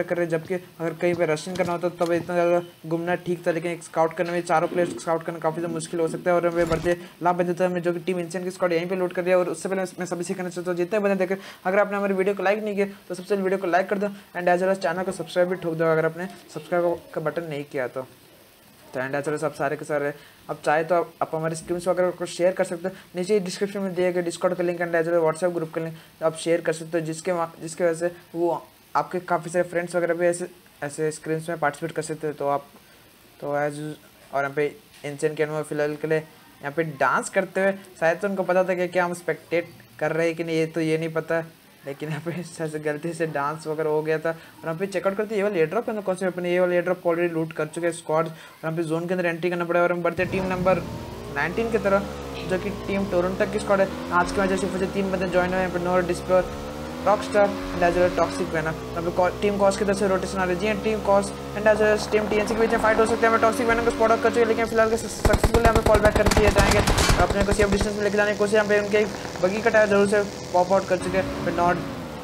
कर रहे हैं, जबकि अगर कहीं पे रशिंग करना होता तब इतना ज़्यादा घूमना ठीक था, लेकिन एक स्काउट करने में चारों प्लेयर्स स्काउट करना काफ़ी ज़्यादा मुश्किल हो सकता है। और हमें बढ़ते लाभ बंदे में जो कि टीम इंसियन की स्क्वाड यहीं पे लोड कर दिया। और उससे पहले मैं सभी सीखना चाहता हूँ जितने बंदे देखें, अगर आपने हमारी वीडियो को लाइक नहीं किया तो सबसे वीडियो को लाइक कर दो and as well as channel को सब्सक्राइब भी ठोक दो अगर आपने सब्सक्राइब का बटन नहीं किया तो। एंड चलो सब सारे के सारे आप चाहे तो आप हमारे स्क्रीन्स वगैरह को शेयर कर सकते हो, नीचे डिस्क्रिप्शन में दिए गए डिस्कॉर्ड का लिंक एंड व्हाट्सएप ग्रुप का लिंक आप शेयर कर सकते हो, जिसके वजह से वो आपके काफ़ी सारे फ्रेंड्स वगैरह भी ऐसे स्क्रीन्स में पार्टिसिपेट कर सकते हैं। तो आप तो एज और यहाँ पे इंसियन के अनुमान फिलहाल के लिए यहाँ पे डांस करते हुए शायद तो उनको पता था कि क्या हम स्पेक्टेट कर रहे हैं कि नहीं, ये तो ये नहीं पता, लेकिन यहाँ पे शायद गलती से डांस वगैरह हो गया था। और यहाँ पे चेकआउट करते ये वाले एड्रॉप के अंदर कौन से अपने ये वाले एड्रॉप ऑलरेडी लूट कर चुके हैं स्क्वाड। और यहाँ पे जोन के अंदर एंट्री करना पड़ेगा और हम बढ़ते टीम नंबर 19 की तरफ जो कि टीम टोरंटो की स्क्वाड है। आज के मैच से 3 बंदे ज्वाइन हुए यहाँ पे, नोर डिस्प्लोर Rockstar and as well toxic banner. यहाँ पे टीम कॉस की तरफ से रोटेशन आ रही है। जी एंड टीम कॉस and as well team TNC के बीच में फाइट हो सकती है। हमें टॉक्सिक बैनर को स्पॉट आउट कर चुके हैं, लेकिन फिलहाल के सक्सेसफुल हमें कॉल बैक कर दिए जाएंगे। अपने को सेफ डिस्टेंस में लेके जाने की कोशिश, यहाँ पे उनके बगी का टायर जरूर से पॉप आउट कर चुके हैं। नॉट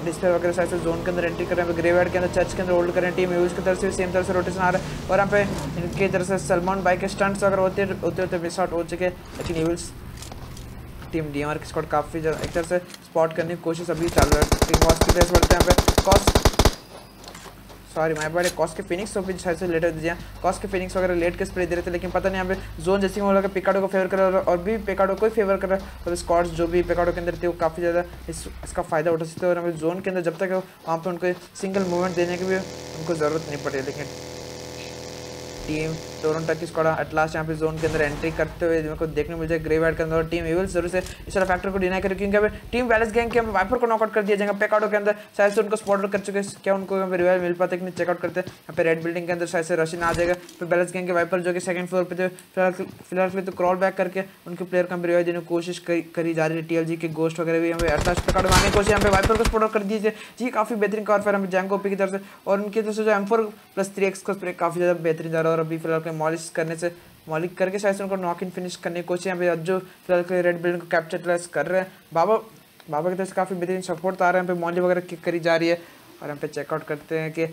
डिस्प्ले वगैरह साइड से जोन के अंदर एंट्री कर रहे हैं, ग्रेवयार्ड के अंदर चर्च के अंदर होल्ड कर रहे हैं। टीम यूज की तरफ से सेम तरह से रोटेशन आ रहा है और यहाँ पे इनकी तरफ से सलमान बाइक के स्टंट्स वगैरह होते मिस आउट हो चुके हैं। लेकिन यूज टीम डीएमआर की स्क्वाड काफ़ी ज़्यादा एक तरह से स्पॉट करने की कोशिश अभी चल रहा है। टीम कॉस्ट की तरफ बढ़ते हैं यहाँ पे, कॉस्ट के फिनिक्स तो भी शायद से लेट हो दिया, कॉस्ट के फिनिक्स वगैरह लेट के स्प्रे दे रहे थे, लेकिन पता नहीं यहाँ पे जोन जैसे वो लगा पिकाडो को फेवर कर रहा है और भी पिकाडो को ही फेवर कर रहा है। और स्क्वाड्स जो भी पिकाडो के अंदर थे वो काफ़ी ज़्यादा इसका फ़ायदा उठा सकते हैं। और हमें जोन के अंदर जब तक वहाँ पर उनको सिंगल मूवमेंट देने की भी उनको ज़रूरत नहीं पड़ रही, लेकिन टीम टोरंटो टर्किस कोड़ा एटलास यहाँ पे जोन के अंदर एंट्री करते हुए मेरे को देखने मिल जाए ग्रेवयार्ड के अंदर। टीम इविल जरूर से इस वाला फैक्टर को डिनाई करें क्योंकि यहाँ पे टीम वैलेंस गैंग के हम वाइपर को नॉकआउट कर दिया जाएगा पेकाडो के अंदर। शायद से उनको स्पॉट कर चुके हैं, क्या उनको यहाँ पे रिवाइव मिल पाता है कि नहीं, चेकआउट करते हैं। यहाँ पे रेड बिल्डिंग के अंदर शायद से रशियन आ जाएगा, फिर बैलेंस गैंग के वाइपर जो कि सेकंड फ्लोर पे थे फिलहाल के लिए तो क्रॉल बैक करके उनके प्लेयर को रिवाइव देने की कोशिश करी जा रही है। टीएलजी के गोस्ट वगैरह भी यहाँ पे एटलास पेकाडो मारने की कोशिश, यहाँ पे वाइपर को स्पॉट कर दीजिए जी। काफी बेहतरीन कवर फायर हमें जैंगो ओपी की तरफ से और उनकी तरफ से जो M4+3X का स्प्रे काफी ज़्यादा बेहतरीन जा रहा है। और अभी फिलहाल के मॉलिश करने से मॉलिक करके शायद उनको नॉक इन फिनिश करने की कोशिश यहाँ पे जो फिलहाल के रेड बिल्डिंग को कैप्चर कर रहे हैं। बाबा की तरफ से काफ़ी बेहतरीन सपोर्ट आ रहा है, यहाँ पे मॉली वगैरह किक करी जा रही है। और यहाँ पे चेकआउट करते हैं कि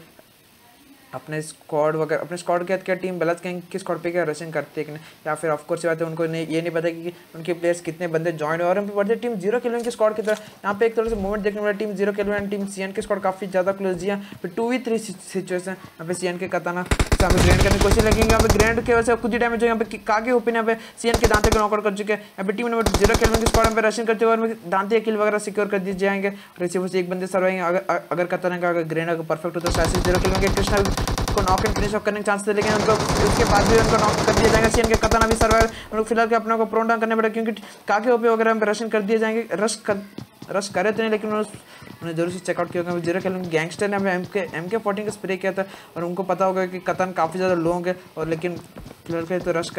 अपने स्क्वाड के क्या टीम बैलेंस गैंग किस स्क्वाड पे क्या रशिंग करती है कि नहीं, या फिर ऑफकोर्स ये बात है उनको ये नहीं पता कि उनके प्लेयर्स कितने बंदे ज्वाइन हुए। और यहाँ पे टीम 0 KLW की स्क्वाड की तरह यहाँ पे एक तरह से मूवमेंट देखने वाला team 0 KLW and team CN की स्क्वाड काफ़ी ज़्यादा क्लोज है। फिर 2v3 सिचुएशन यहाँ पे CN के कताना हमें ग्रैंड करने की कोशिश लगेंगे, यहाँ पे ग्रैंड के वैसे कुछ ही डैमेज हो यहाँ पे कागे ओपन यहाँ पे CN के दांते को नॉकआउट कर चुके हैं। यहाँ पे टीम नंबर 0 KLW की स्क्वाड यहाँ पे रशिंग करते हुए और दांते किल वगैरह सिक्योर कर दिए जाएंगे। और इसी वजह से एक बंदे सर्वाइंग अगर कताना का अगर ग्रैंड अगर परफेक्ट होता है शायद से 0 KLW के कृष्णा को नॉक एंड फिनिश ऑफ करने के चांस थे, लेकिन उनको उसके बाद भी उनको नॉक कर दिया जाएगा। CN के कताना भी सर्वाइवर उन लोग फिलहाल के अपने को प्रोन डाउन करने पड़े क्योंकि काके ओपी वगैरह हम रशन कर दिए जाएंगे। रश करे तो नहीं, लेकिन उन्होंने जरूर से चेकआउट किया क्योंकि 0 KLW गैंगस्टर ने हमें MK14 का स्प्रे किया था और उनको पता होगा कि कतान काफ़ी ज़्यादा लो होंगे। और लेकिन फिलहाल के तो रश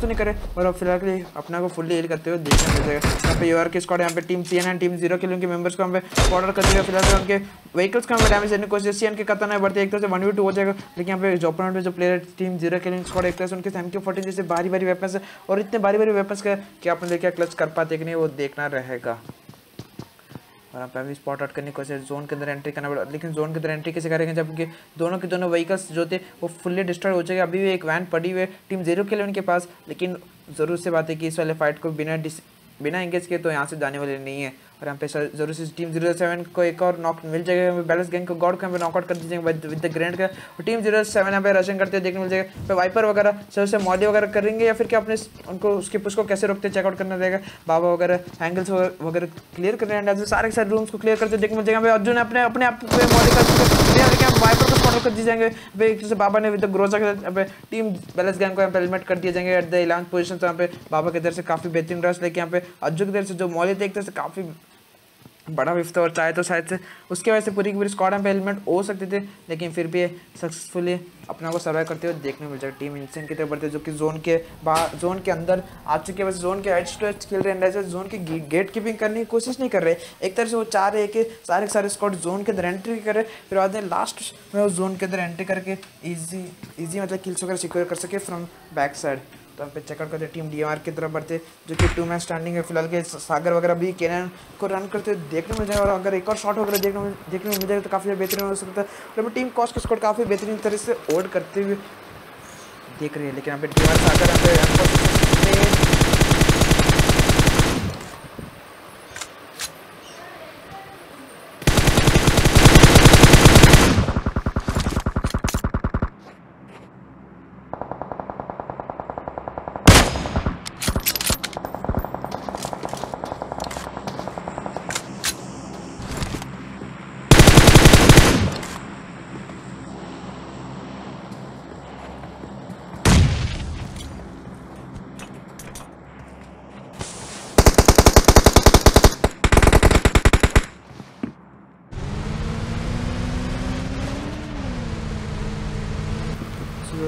तो नहीं करे और अब फिलहाल के लिए अपना को फुल्ली हील करते हुए देखना मिल जाएगा। यहाँ पे यूआर की स्क्वाड यहाँ पे team CN and team 0 KLW के मेंबर्स को हमें ऑर्डर कर दिया, फिलहाल उनके व्हीकल्स को हमें डैमेज देने की कोशिश। CN के कताना है बढ़ते एक तरह से 1v2 हो जाएगा, लेकिन यहाँ पे जोपोनेंट में जो प्लेयर टीम 0 KLW स्क्वाड एक तरह से उनके MK14 जैसे भारी वेपन्स है और इतने भारी वेपन्स का क्या अपने लेके क्लच कर पाते कि नहीं वो देखना रहेगा। और यहाँ पे अभी स्पॉट आउट करने की कोशिश जोन के अंदर एंट्री करना पड़ा, लेकिन जोन के अंदर एंट्री कैसे करेंगे जबकि दोनों के दोनों व्हीकल्स जो थे वो फुल्ली डिस्ट्रॉय हो जाएगा। अभी भी एक वैन पड़ी हुई है टीम 0 KLW के पास, लेकिन ज़रूर से बात है कि इस वाले फाइट को बिना एंगेज किए तो यहाँ से जाने वाले नहीं है। और यहाँ पे जरूर से टीम 0 7 को एक और नॉक मिल जाएगा, बैलेंस गैंग को गॉड को यहाँ पे नॉकआउट कर दीजिएगा विद द ग्रैंड का। और टीम 0 7 यहाँ पे रशिंग करते हुए देखने मिल जाएगा, फिर वाइपर वगैरह जरूर से मॉली वगैरह करेंगे या फिर क्या अपने उनको उसके पुश को कैसे रोकते चेकआउट करना रहेगा। बाबा वगैरह एंगल्स वगैरह क्लियर कर रहे हैं, सारे सारे रूम्स को क्लियर करते देखने मिल जाएगा। अर्जुन ने अपने अपने आप पे मॉली कर वाइपर को स्पॉट कर दिए जाएंगे, एक तरह से बाबा ने विद द ग्रोजा के साथ टीम बैलेंस गैंग को यहाँ पे हेलमेट कर दिए जाएंगे एट द 11th पोजीशन। तो यहाँ पे बाबा की तरफ से काफ़ी बेहतरीन रश लेके यहाँ पे अर्जुन की तरफ से जो मॉली थे एक तरह से काफ़ी बड़ा विफ्ता और चाहे तो शायद से उसके वजह से पूरी स्क्वाड यहाँ पे हेलमेट हो सकते थे, लेकिन फिर भी सक्सेसफुली अपना को सर्वाइव करते हुए देखने मिल जाएगा। टीम इंसेंट की तरफ बढ़ते जो कि जोन के बाहर जोन के अंदर आ चुके हैं, वैसे जोन के एज टू एज खेल रहे हैं, जोन की गेट कीपिंग करने की कोशिश नहीं कर रहे। एक तरह से वो चाह रहे हैं कि सारे स्क्वाड जोन के अंदर एंट्री करें, फिर बाद में लास्ट में वो जोन के अंदर एंट्री करके ईजी मतलब किल्स वगैरह सिक्योर कर सके फ्रॉम बैक साइड। तो हम पे चेकआउट करते टीम DMR की तरफ बढ़ते जो कि 2 मैन स्टैंडिंग है फिलहाल के। सागर वगैरह भी कैनन को रन करते देखने मिल जाएगा और अगर एक और शॉट वगैरह देखने मिल जाएगा तो काफ़ी बेहतरीन हो सकता है। और अभी टीम कॉस्ट का स्कोर काफ़ी बेहतरीन तरह से होल्ड करते हुए देख रही है, लेकिन यहाँ पे DMR सागर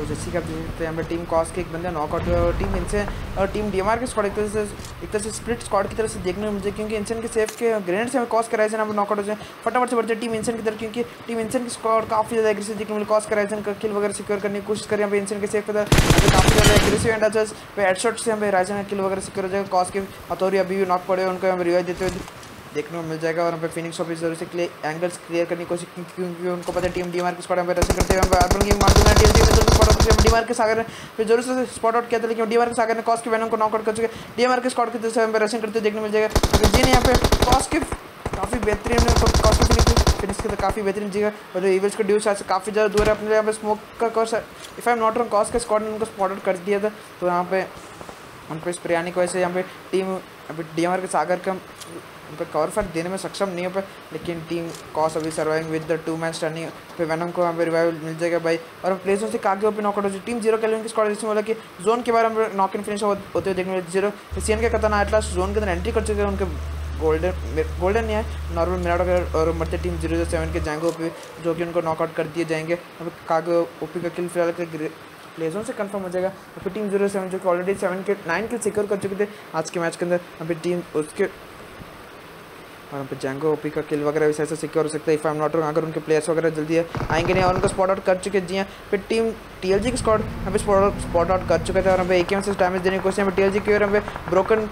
जैसी का तो यहाँ पे टीम कॉस्ट के एक बंदा नॉकआउट हुआ और टीम इनसे और टीम DMR के स्क्वाड एक तरह से स्प्लिट स्क्वाड की तरफ से देखने को मिलते क्योंकि इंसेंट के सेफ के ग्रेनेड से हमें कॉस्ट कराइजन हम नॉकआउट हो जाए। फटाफट से बढ़ते टीम इंसेंट की तरफ क्योंकि टीम इंसेंट की स्क्वाड काफ़ी ज़्यादा एग्रेसिव देखने मिले, कॉस्ट कराइजन का किल वगैरह सिक्योर करने की कोशिश करें। यहाँ पे इंसेंट के सेफ के तरह काफ़ी ज़्यादा एग्रेसिव एंड अच्छा हेडशॉट से हमें राइजन का किल वगैरह सिक्योर हो जाएगा। कॉस्ट के हथौरी अभी भी नॉक पड़े उनको हमें रिवाइव देते हुए देखने को मिल जाएगा। और यहाँ पे फिनिक्स ऑफिस जरूर से एंगल्स क्लियर करने की कोशिश क्योंकि उनको पता है टीम DMR के स्क्वाड यहाँ पे रश करते हैं। अर्बन की मार दूंगा टीम DMR के सागर ने फिर जरूर से स्पॉट आउट किया था, लेकिन DMR के सागर ने कॉस्ट के वैनम को नॉकआउट कर चुके हैं। DMR के स्क्वाड की तरफ से यहाँ पे रशिंग करते देखने मिल जाएगा। अगर जी ने यहाँ पे कॉस्ट के काफ़ी बेहतरीन फिनिक्स की तो काफ़ी बेहतरीन जगह और इवेल्स का ड्यूज से काफ़ी ज़्यादा दूर है अपने यहाँ पे स्मोक का cost if I am not wrong cost के स्क्वाड ने उनको स्पॉट आउट कर दिया था। तो यहाँ पे स्प्रे आने की वजह से यहाँ पे टीम अभी डीएमआर के सागर के हम उन पर कवर फायर देने में सक्षम नहीं हो पाए, लेकिन टीम कॉस अभी surviving with the two man stunning पे वैनम को हमें रिवाइवल मिल जाएगा भाई। और प्लेसों से कागे पे नॉकआउट हो जाए। टीम जीरो कैलोन की स्क्वाड इसमें बोला कि जोन के बारे में नॉक इन फिनिश होते हुए देखने में जीरो सीएन के खतरनाक एटलास जोन के अंदर एंट्री कर चुके हैं। उनके गोल्डन नहीं है नॉर्मल मिराडो और मरते टीम 0-7 के जैंगो ओपी जो कि उनको नॉकआउट कर दिए जाएंगे। अब कागे ओपी का किल फिलहाल प्लेसों से कंफर्म हो जाएगा। फिर टीम 0-7 जो कि ऑलरेडी 7 के 9 किल सिक्योर कर चुके थे आज के मैच के अंदर, अभी टीम उसके और पर जैंगो ओपी का किल वगैरह भी ऐसा सिक्योर हो सकता है if I am not wrong, अगर उनके प्लेयर्स वगैरह जल्दी आएंगे नहीं और उनको स्पॉट आउट कर चुके जी हैं। फिर टीम टीएलजी की स्क्वाड यहाँ पे स्पॉट आउट कर चुका था और हमें एक से डैमेज देने की कोशिश है टीएलजी की। और हमें ब्रोकन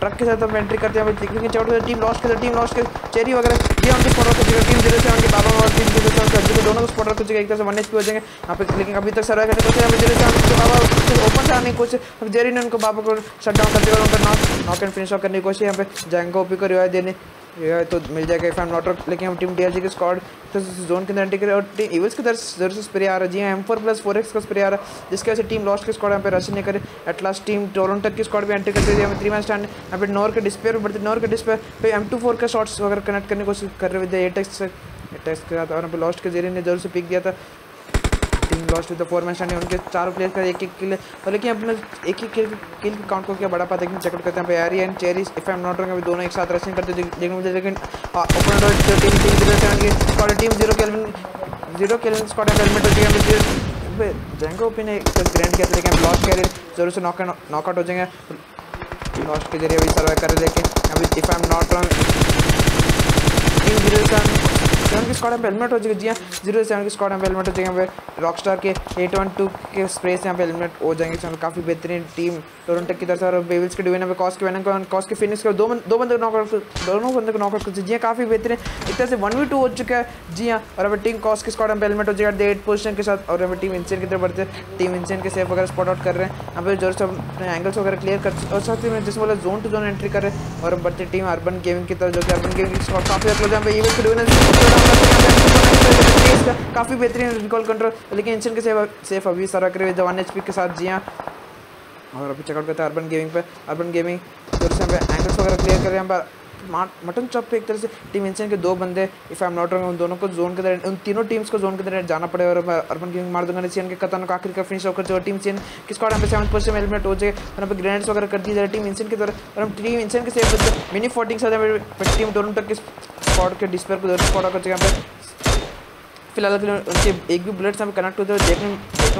ट्रक के साथ हम एंट्री करते हैं, हमें चाउट टीम लॉस्ट के चेरी वगैरह ये हमको स्पॉट आउट कर चुके टीम 0-7 के बाबा और टीम 0-7 कर चुके दोनों को स्पॉट आउट कर चुके एक तरह से 1 HP हो जाएंगे यहाँ पर। लेकिन अभी तक सर्वाइव करने कोशिश हमें 0-7 के बाबा ओपन से आने की कोशिश, जेरी ने उनको बाबा को शट डाउन कर दिया और उनका नॉक एंड फिनिश ऑफ करने की कोशिश यहाँ पे जैंगो ओपी को रिवाइव देने यह तो मिल जाएगा if I am not wrong. लेकिन हम टीम टीएलजी के स्क्वाड तो जोन के अंदर एंट्री करे और टीम इविल्स की तरफ जोर से स्प्रे आ रहा है जी। M4+4X का स्प्रे आ रहा है जिसकी वजह से टीम लॉस्ट की स्क्वाड यहाँ पे रश नहीं करे। एटलास्ट टीम टोरंटो की स्क्वाड भी एंट्री करती है। हमें 3 मैच स्टैंड यहाँ पे नॉर के डिस्पेयर बढ़ते नॉर के डिस्पेयर पे M24 का शॉट्स वगैरह कनेक्ट करने की कोशिश कर रहे थे एटेक्स के साथ और यहाँ पे लॉस्ट के जेरी ने जोर से पिक दिया था। Team lost with 4 match stand उनके 4 प्लेयर का एक एक किल है और लेकिन अपने एक ही किल काउंट को क्या बड़ा पाता है कि चेकआउट करते हैं पे एरी and cherry if I am not wrong अभी दोनों एक साथ रशिंग करते देखने मुझे। लेकिन ओपन डॉट टीम 0 कैलोन स्क्वाड हेलमेट हो जाएगा जैंगो ओपी ने ग्रैंड किया था लेकिन हम लॉस्ट कैरियर जरूर से नॉकआउट हो जाएंगे। लॉस्ट के जरिए अभी सर्वाइव कर लेकिन अभी if I am not wrong team 0-7 की स्क्वाड हेलमेट हो जाएगी जी हाँ 0-7 की स्क्वाड हेलमेट हो जाएंगे। रॉकस्टार के 812 के स्प्रे से यहाँ पे हेलमेट हो जाएंगे इसमें काफ़ी बेहतरीन टीम टोरंटो की तरफ से। और बेविल्स के डिवीजन पे कॉस के फिनिश के दोनों बंदे को नॉकआउट कर जी हाँ काफ़ी बेहतरीन एक तरह से 1v2 हो चुका है जी हाँ। और अब टीम कॉस की स्क्वाड यहाँ पे हेलमेट हो जाएगा 8 पोजीशन के साथ और हमें टीम इंसियन की तरफ बढ़ते टीम इंसियन के सेफ वगैरह स्पॉट आउट कर रहे हैं यहाँ पे जोर से अपने एंगल्स वगैरह क्लियर कर और साथ ही में जिसमें जोन टू जोन एंट्री कर रहे हैं। और बढ़ते टीम अर्बन गेमिंग की तरफ जो कि अर्बन गेमिंग स्क्वाड काफ़ी बेहतरीन रिकॉल कंट्रोल लेकिन इंसियन के सेफ अभी सारा करे 1 HP के साथ जी हाँ। और अभी चेकआउट करते हैं अर्बन गेमिंग पे अर्बन गेमिंग जोर से हमें एंगल्स वगैरह क्लियर कर रहे हैं मटन चॉप पे एक तरह से टीम इंसियन के 2 बंदे if I am not wrong उन दोनों को जोन के अंदर उन तीनों टीम्स को जोन के अंदर जाना पड़ेगा। और अर्बन गेमिंग मार दूंगा सीएन के कतन को आखिर का फिनिश ऑफ कर चुका टीम सीएन की स्क्वाड यहाँ पे 7 पोजीशन में हेलमेट हो जाएगा और यहाँ पे ग्रेनेड्स वगैरह कर दी जा रही है टीम इंसियन की तरफ। और हम टीम इंसियन के सेफ मिनी 40 के साथ टीम टोरंटो के स्क्वाड के डिस्पेयर को स्पॉट कर चुके हैं। फिलहाल के लिए उनके एक भी बुलेट्स हमें कनेक्ट होते हुए देखने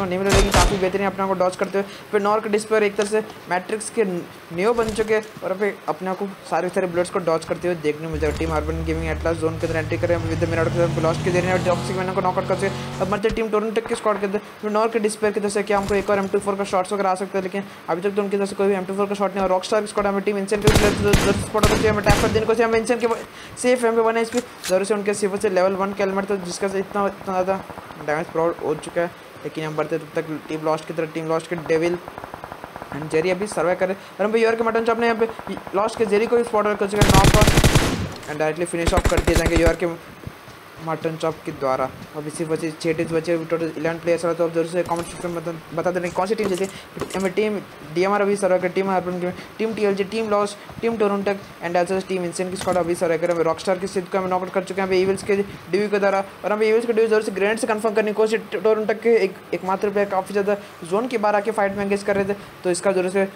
नहीं मिले लेकिन काफ़ी बेहतरीन अपने आप को डॉच करते हुए फिर नॉर के डिस्पेयर एक तरह से मैट्रिक्स के नियो बन चुके हैं और फिर अपने आप को सारे बुलेट्स को डॉच करते हुए देखने मिल जाएगा। Team urban gaming at last zone के अंदर एंट्री करें विद मिराडो के साथ लॉस्ट के देने और टॉक्सिक वैनम को नॉकआउट करते हैं। अब मरते टीम टोरंटो के स्क्वाड के अंदर फिर नॉर के डिस्पेयर की तरफ से क्या हमको एक और M24 का शॉट्स वगैरह आ सकता है लेकिन अभी तक तो उनकी तरफ से कोई भी M24 का शॉट नहीं। और रॉकस्टार स्क्वाड हमें टीम इंसियन के हमें टैप कर देने को हमें इंसियन के सेफ हमें बना इसमें जरूर से उनके सेफ से लेवल 1 का हेलमेट था जिसका इतना ज़्यादा डैमेज प्राउड हो चुका है। लेकिन हम बढ़ते तब तक टीम लॉस्ट की डेविल एंड जेरी अभी सर्वाइव कर रहे हैं। और हम भाई योर के मटन चॉप ने यहाँ पे लॉस्ट के जेरी को भी स्पॉट आउट कर चुका है knock out and directly finish off कर दिए जाएंगे योर के मटन चॉप के द्वारा। अब इसी बचे 6 टीम्स बचे टोटल 11 प्लेयर्स हो तो आप जरूर से कमेंट सेक्शन में बता देना कौन सी टीम जैसे टीम डीएमआर अभी सर्वाइव कर team urban gaming team TLG team loss team Toronto and as team इंसियन की स्क्वाड अभी सर्वाइव कर रॉकस्टार के सिद्ध को हमें नॉकआउट कर चुके हैं इविल्स के डिवी के द्वारा। और हमें इविल्स के डिवी जरूर से ग्रेनेड से कंफर्म करने की कोशिश टोरंटो के एकमात्र प्लेयर काफ़ी ज़्यादा जोन के बाहर आके फाइट में एंगेज कर रहे थे तो इसका जरूर से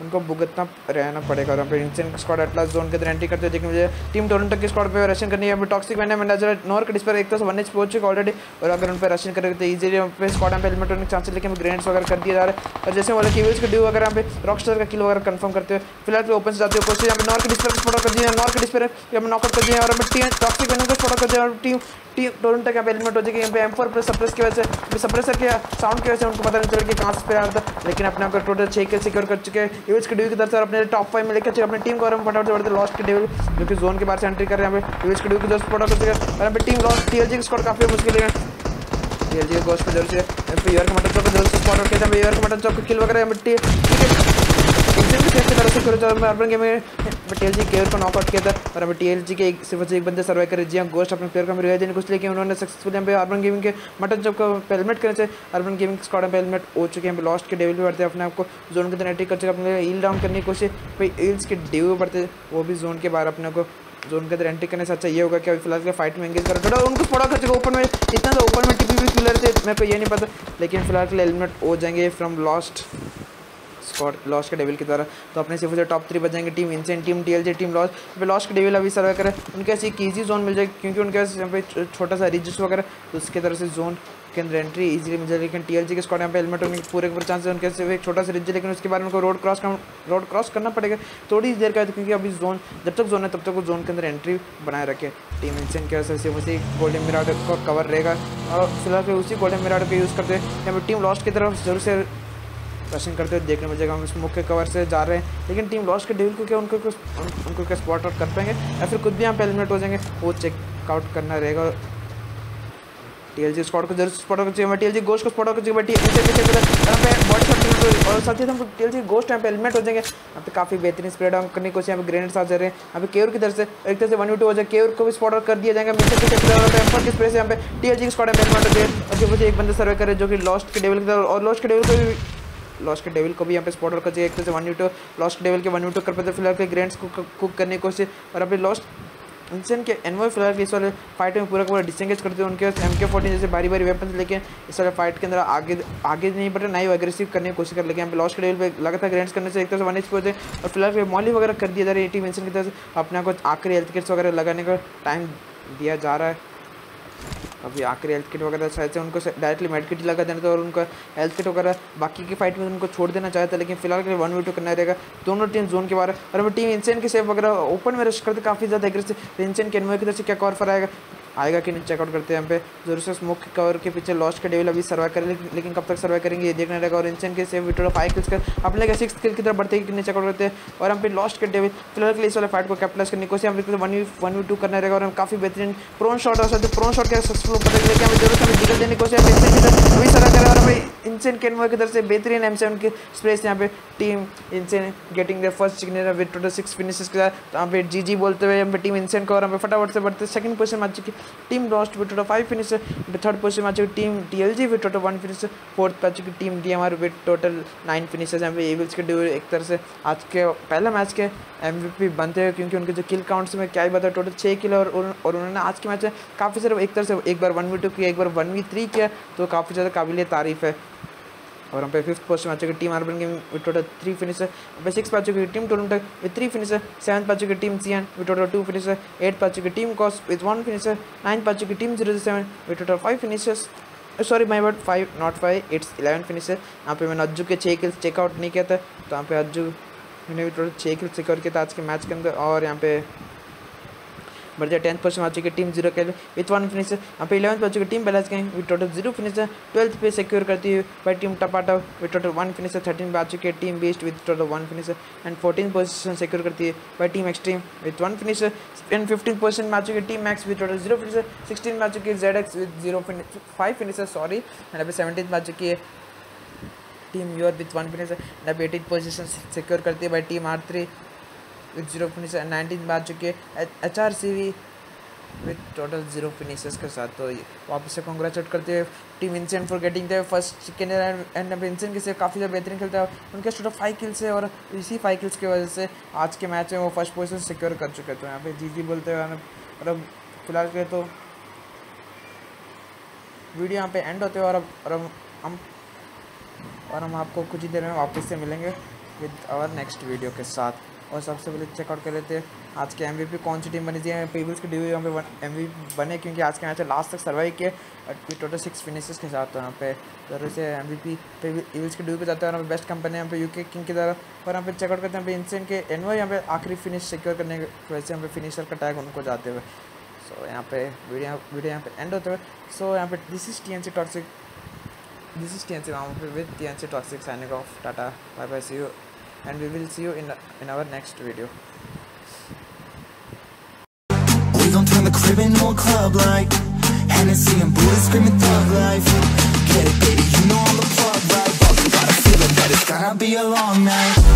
उनको भुगतना रहना पड़ेगा। और हम इंसियन स्क्वाड एटलास जोन के अंदर एंट्री करते हैं देखिए मुझे टीम टोरंटो की स्क्वाड पे रशिंग करनी है। हमें टॉक्सिक वैनम नॉर के डिस्पेयर एक तरह से 1 HP पहुंच चुके ऑलरेडी और अगर उन पर रशिंग करेंगे तो इजीली हम पे स्क्वाड पे हेलमेट होने के चांसेस लेकिन ग्रेनेड्स वगैरह कर दिए जा रहे हैं। और जैसे वाले इविल्स के ड्यू वगैरह यहाँ पे रॉकस्टार का किल वगैरह कंफर्म करते हैं। फिलहाल पे ओपन से जाते हुए कोशिश यहाँ पे नॉर के डिस्पेयर को स्पॉट कर दिया नॉर के डिस्पेयर हम नॉकआउट कर दिए और हमें टीम टॉक्सिक वैनम को स्पॉट कर दिया और टीम टोरंटो का हेलमेट हो जाएगी यहाँ पे M4+ सप्रेस की वजह से सप्रेसर के साउंड की वजह से उनको पता नहीं चला कि कहाँ से आ रहा था। लेकिन अपने आप को टोटल 6 किल सिक्योर कर चुके हैं इविल्स के ड्यू की तरफ से अपने टॉप 5 में लेकर अपनी टीम को और फटाफट बढ़ते लॉस्ट के डेविल जो कि जोन के बाहर से एंट्री कर रहे हैं हमें इविल्स के ड्यू की तरफ से फटाफट और यहाँ पे टीम लॉस्ट टीएलजी की स्क्वाड काफ़ी मुश्किल है टीएलजी के गोस्ट पर जोर से योर के मटन चौक जोर से स्पॉट आउट किया था योर के मटन चौक को किल वगैरह वो भी जोन के बाहर अपने को जोन के अंदर एंट्री करने से अच्छा ये होगा कि अभी फिलहाल के फाइट में एंगेज करो। उनको थोड़ा खर्च ओपन में इतना तो ओपन में टिपी भी क्लियर थे, मेरे को ये नहीं पता, लेकिन फिलहाल के लिए एलिमिनेट हो जाएंगे फ्रॉम लॉस्ट स्कॉट लॉस के डेविल की तरह। तो अपने सिर्फ से टॉप 3 बच जाएंगे team इंसेंट, team TLJ, team loss. फिर लॉस के डेविल अभी सर्वाइव करें, उनके ऐसे एक ईजी जोन मिल जाएगी क्योंकि उनके यहाँ पे छोटा सा रिजिस्ट वगैरह, तो उसके तरह से जोन के अंदर एंट्री इजीली मिल जाएगी। लेकिन टीएलजे के स्कॉट यहाँ पे हेलमेट होने के पूरे ऊपर चांस है, उनके सिर्फ एक छोटा सा रिजिस्ट, लेकिन उसके बाद उनको रोड क्रॉस करना पड़ेगा थोड़ी देर का, क्योंकि अभी जोन जब तक जोन है तब तक वो जोन के अंदर एंट्री बनाए रखे। टीम इंसेंट के वजह से उसी गोल्डन मिराड का कवर रहेगा और फिलहाल उसी गोल्डन मिराड का यूज़ करते हैं। यहाँ पर टीम लॉस की तरफ जरूर से रशिंग करते हुए देखने मिलेगा, हम इस मुख्य कवर से जा रहे हैं, लेकिन टीम लॉस के डेविल को क्या उनको क्या स्पॉट आउट कर पाएंगे या फिर खुद भी यहाँ पे एलिमिनेट हो जाएंगे, वो चेकआउट करना रहेगा। टीएलजी स्क्वाड को जरूर स्पॉट आउट चाहिए, टीएलजी गोस्ट को स्पॉट आउट चाहिए, बॉडी शॉट और साथ ही हम टीएलजी गोस्ट यहाँ पे एलिमिनेट हो जाएंगे। यहाँ पे काफ़ी बेहतरीन स्प्रेड आउट करने की कोशिश, यहाँ पे ग्रेनेड साथ जा रहे हैं, यहाँ पे केयर की तरफ से एक तरह से 1v2 हो जाए, केयर को भी स्पॉट आउट कर दिया जाएगा स्प्रे से। यहाँ पे टीएलजी स्क्वाड एलिमिनेट हो गए और एक बंदा सर्वे करे जो कि लॉस्ट के डेविल की तरफ, और लॉस्ट के डेविल को भी यहाँ पे स्पॉट आउट कर चाहिए एक तरह से 1v2, लॉस्ट के डेविल के 1v2 कर पाते फिलहाल के ग्रेंड्स को कुक करने की कोशिश। और अपने लॉस्ट इंसेंट के एनवॉय फिलहाल इस वाले फाइट में पूरा डिसंगेज करते हैं, उनके पास MK14 जैसे भारी भारी वेपन, लेकिन इस वाले फाइट के अंदर आगे नहीं बढ़े, ना ही अग्रेसिव करने की कोशिश कर। लेकिन यहाँ पे लॉस्ट के डेविल पे लगातार ग्रेंड्स करने से एक तरह से 1HP होते हैं और फिलहाल मॉली वगैरह कर दिया जा रहा है। टीम इंसेंट की तरफ से अपने आप को आखिरी हेल्थ किट्स वगैरह लगाने का टाइम दिया जा रहा है, अभी आखिरी हेल्थ किट वगैरह शायद से उनको डायरेक्टली मेड किट लगा देना था और उनका हेल्थ किट वगैरह बाकी की फाइट में उनको छोड़ देना चाहता, लेकिन फिलहाल के लिए 1v2 करना रहेगा दोनों टीम जोन के बारे। और टीम इंसेंट के सेफ वगैरह ओपन में रश करते काफ़ी ज़्यादा एग्रेसिव, इंसेंट के एनवॉय की तरफ से क्या कवर पर आएगा कि नहीं चेकआउट करते हैं। यहाँ पे जरूर से स्मोक के कवर के पीछे लॉस्ट के डेविल अभी सर्वाइव करें, लेकिन कब तक सर्वाइव करेंगे ये देखना रहेगा। और इंसेंट के सेफ विटोड़ा 5 किल्स कर अपने का 6 किल की तरफ बढ़ते कि नहीं चेकआउट करते हैं। और यहाँ पे लॉस्ट के डेविल फिलहाल के लिए इस वाले फाइट को कैप्टलाइज करने की कोशिश, यहाँ पे 1v2 करना रहेगा और हम काफ़ी बेहतरीन प्रोन शॉट और साथ प्रोन शॉट के सक्सेसफुल करेंगे, लेकिन हमें जरूर से जिक्र देने की कोशिश अभी सर्वाइव करें। और हमें इंसेंट के एनवॉय की तरफ से बेहतरीन M7 के स्प्रे से यहाँ पे टीम इंसेंट getting there first signature with total 6 finishes के साथ यहाँ पे GG बोलते हुए यहाँ पे टीम इंसेंट को, और यहाँ पे फटाफट से बढ़ते सेकंड पोजीशन में आ चुकी team lost with total 5 finisher, third position में आ चुकी team TLG with total 1 finisher, fourth पे आ चुकी team DMR with total 9 finishers. यहाँ पे एविल्स के ड्यूल एक तरह से आज के पहला मैच के MVP बनते हैं, क्योंकि उनके जो किल काउंट्स में क्या ही बताया टोटल 6 किल और उन्होंने आज के मैच में काफ़ी सिर्फ एक तरह से एक बार 1v2 किया, एक बार 1v3 किया, तो काफ़ी ज़्यादा काबिल तारीफ़ है। और हम पे 5th पोस्ट में आ चुकी team urban game with total 3 finisher, पे 6th पा चुकी टीम टोलम तक विद 3 फिनिशर, 7th पा चुकी team CN with total 2 finisher, 8th पा चुकी टीम कॉस विद 1 फिनिशर, 9th पा चुकी team 007 with total 5 finishers, sorry my word 5 not 5 it's 11 finisher. यहाँ पे मैंने अज्जू के 6 किल्स चेकआउट नहीं किया था, तो यहाँ पे अज्जू मैंने भी टोटल 6 किल्स चेकआउट किया था आज के मैच के अंदर। और यहाँ पे बढ़िया 10th पोस्ट में आ चुकी टीम 0 के विथ 1 फिनिशर, यहाँ पे 11th पे आ चुकी टीम बैलेंस गए विथ टोटल 0 फिनिशर, 12th पे सिक्योर करती हुई बाई टीम टपाटा विथ टोटल 1 फिनिशर, 13th पे आ चुकी है team beast with total 1 finisher and 14th position secure करती है by team extreme with 1 finisher and 15th position में आ चुकी team max with total 0 finisher, 16th में आ चुकी है ZX with 5 finisher sorry, and अभी 17th में आ चुकी है टीम यूर विथ 1 फिनिशर, एंड अभी 18th पोजीशन सिक्योर करती है by team R3 with 0 finisher, 19 में आ चुकी है HRCV विथ टोटल 0 फिनिशर्स के साथ। तो वापस से कॉन्ग्रेचुलेट करते हुए टीम इंसेंट for getting the first signature and अब इंसेंट के से काफ़ी ज़्यादा बेहतरीन खेलता है, उनके टोटल 5 किल्स है और इसी 5 किल्स की वजह से आज के मैच में वो 1st पोजीशन सिक्योर कर चुके। तो यहाँ पे GG बोलते हुए और अब फिलहाल के तो वीडियो यहाँ पे एंड होते हैं और हम आपको कुछ ही देर में वापस से मिलेंगे विद आवर नेक्स्ट वीडियो के साथ। और सबसे पहले चेकआउट कर लेते हैं आज के MVP कौन सी टीम बनी थी। पीपल्स की टीम यहाँ पे MVP बने क्योंकि आज के मैच में लास्ट तक सर्वाइव किए टोटल 6 फिनिशेस के साथ। तो यहाँ पे जरूर से MVP पीपल्स की टीम पे जाता है और यहाँ पे बेस्ट कंपनी यहाँ पे यूके किंग की तरफ। और यहाँ पे चेकआउट करते हैं पे इंसेंट के एनवॉय यहाँ पे आखिरी फिनिश सिक्योर करने की वजह से यहाँ पे फिनिशर का टैग उनको जाते हुए। सो यहाँ पे वीडियो यहाँ पे एंड होते हुए। सो यहाँ पे दिस इज TNC वहाँ पे with TNC toxic signing off, tata bye bye, see you and we will see you in our next video. We gon' turn the crib into a club like Hennessy and Buddha screaming thug life. Get it baby, you know I'm the plug right. But you gotta feel it that it's gonna be a long night.